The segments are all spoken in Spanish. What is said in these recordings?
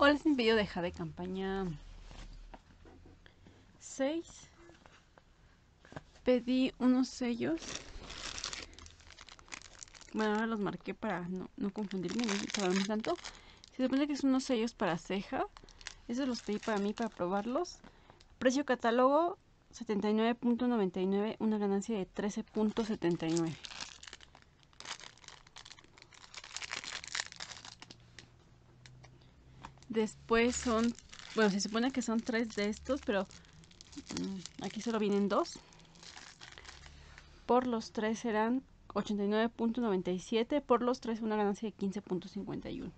Hoy les envío de Jade Campaña 6. Pedí unos sellos. Bueno, ahora los marqué para no confundirme, no saberme tanto. Se supone que son unos sellos para ceja. Esos los pedí para mí, para probarlos. Precio catálogo 79.99, una ganancia de 13.79. Después son, bueno, se supone que son 3 de estos, pero aquí solo vienen 2. Por los 3 serán 89.97, por los 3 una ganancia de 15.51.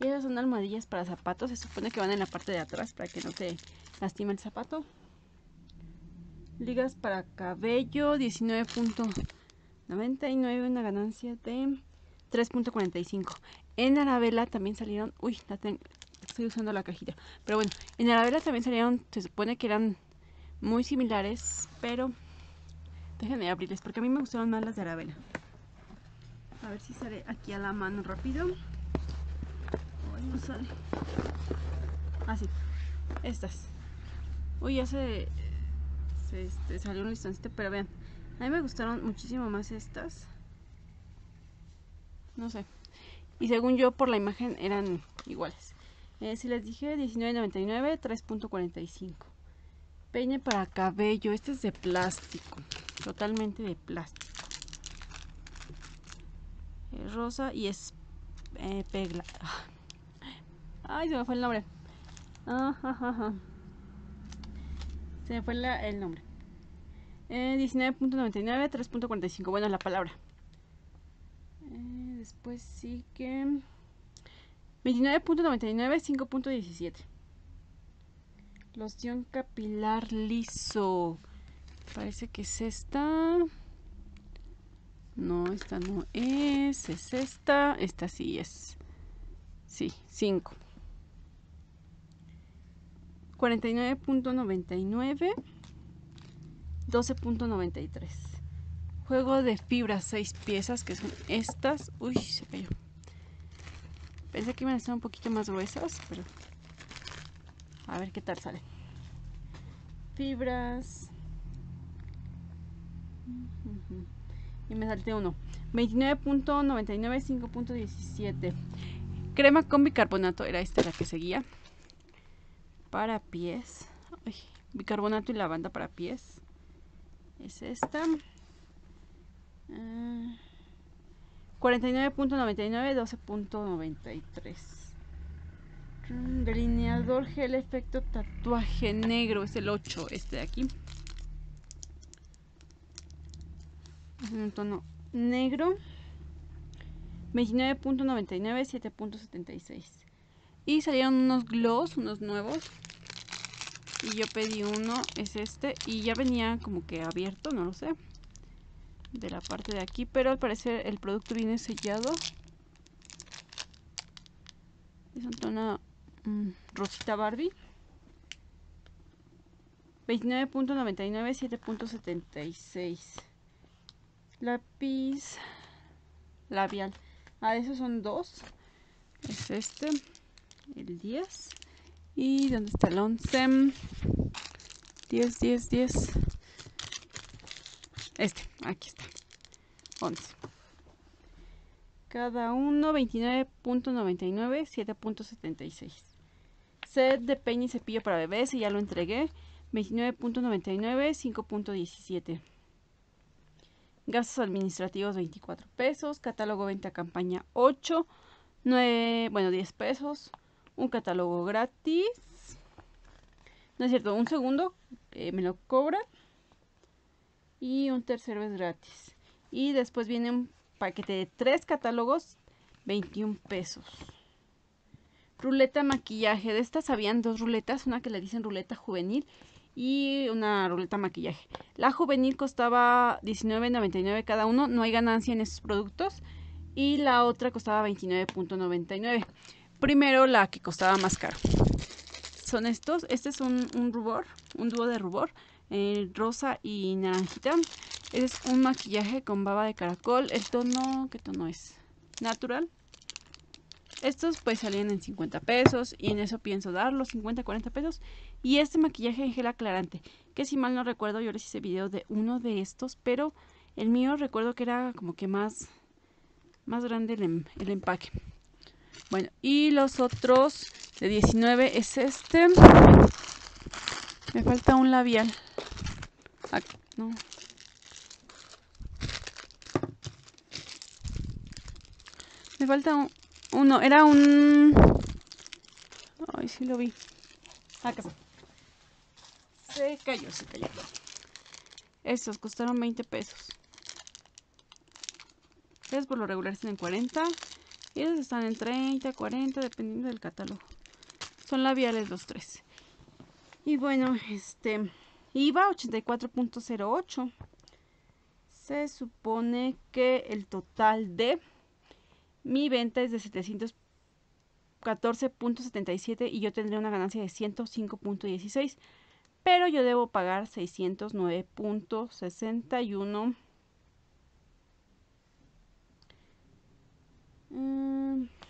Y esas son almohadillas para zapatos, se supone que van en la parte de atrás para que no te lastime el zapato. Ligas para cabello 19.99, una ganancia de 3.45. En Arabela también salieron, uy, estoy usando la cajita, pero bueno, en Arabela también salieron, se supone que eran muy similares, pero déjenme abrirles porque a mí me gustaron más las de Arabela. A ver si sale aquí a la mano rápido. Ay, no sale. Así, estas. Uy, ya se salió un listoncito, pero vean, a mí me gustaron muchísimo más estas. No sé. Y según yo, por la imagen eran iguales. Si les dije, 19.99, 3.45. Peine para cabello. Este es de plástico. Totalmente de plástico. Rosa y es pegla. Ay, se me fue el nombre. Se me fue el nombre. 19.99, 3.45. Bueno, la palabra. Después sí que 29.99, 5.17. Loción capilar liso. Parece que es esta. No, esta no es. Es esta. Esta sí es. Sí, 5. 49.99, 12.93. Juego de fibra 6 piezas, que son estas. Uy, se cayó. Pensé que iban a estar un poquito más gruesas, pero a ver qué tal sale. Fibras. Y me salté uno. 29.99, 5.17. Crema con bicarbonato. Era esta la que seguía. Para pies. Ay, bicarbonato y lavanda para pies. Es esta. 49.99, 12.93. Delineador gel efecto tatuaje negro. Es el 8, este de aquí. Es en un tono negro. 29.99, 7.76. Y salieron unos gloss, unos nuevos. Y yo pedí uno, es este. Y ya venía como que abierto, no lo sé, de la parte de aquí, pero al parecer el producto viene sellado. Es un tono rosita Barbie. 29.99, 7.76. Lápiz labial. Esos son 2. Es este, el 10. ¿Y dónde está el 11? 10, 10, 10. Este, aquí está, 11. Cada uno, 29.99, 7.76. Set de peine y cepillo para bebés, y ya lo entregué, 29.99, 5.17. Gastos administrativos, 24 pesos. Catálogo venta campaña, 8. 9, bueno, 10 pesos. Un catálogo gratis. No es cierto, un segundo me lo cobran. Y un tercero es gratis. Y después viene un paquete de 3 catálogos, 21 pesos. Ruleta maquillaje. De estas habían 2 ruletas. Una que le dicen ruleta juvenil y una ruleta maquillaje. La juvenil costaba $19.99 cada uno. No hay ganancia en estos productos. Y la otra costaba $29.99. Primero la que costaba más caro. Son estos. Este es un rubor, un dúo de rubor. Rosa y naranjita. Este es un maquillaje con baba de caracol. El tono, ¿qué tono es? Natural. Estos pues salían en 50 pesos y en eso pienso darlos, 50, 40 pesos. Y este maquillaje en gel aclarante, que si mal no recuerdo yo les hice video de uno de estos, pero el mío recuerdo que era como que más grande el empaque. Bueno, y los otros de 19 es este. Me falta un labial. Aquí, no. Me falta uno, era un... Ay, sí lo vi. Acá está. Se cayó. Estos costaron 20 pesos. Estos por lo regular están en 40. Y estos están en 30, 40, dependiendo del catálogo. Son labiales los tres. Y bueno, IVA 84.08. Se supone que el total de... mi venta es de 714.77 y yo tendré una ganancia de 105.16, pero yo debo pagar 609.61.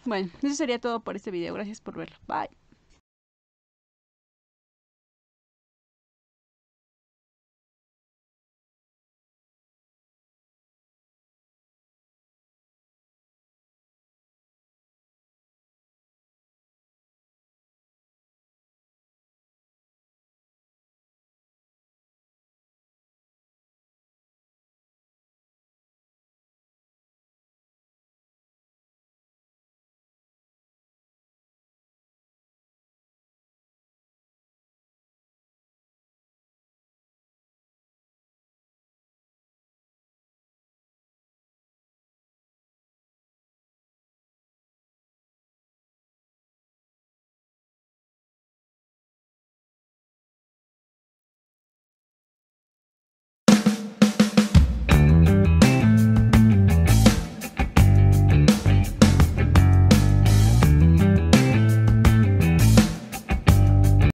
Bueno, eso sería todo por este video. Gracias por verlo. Bye.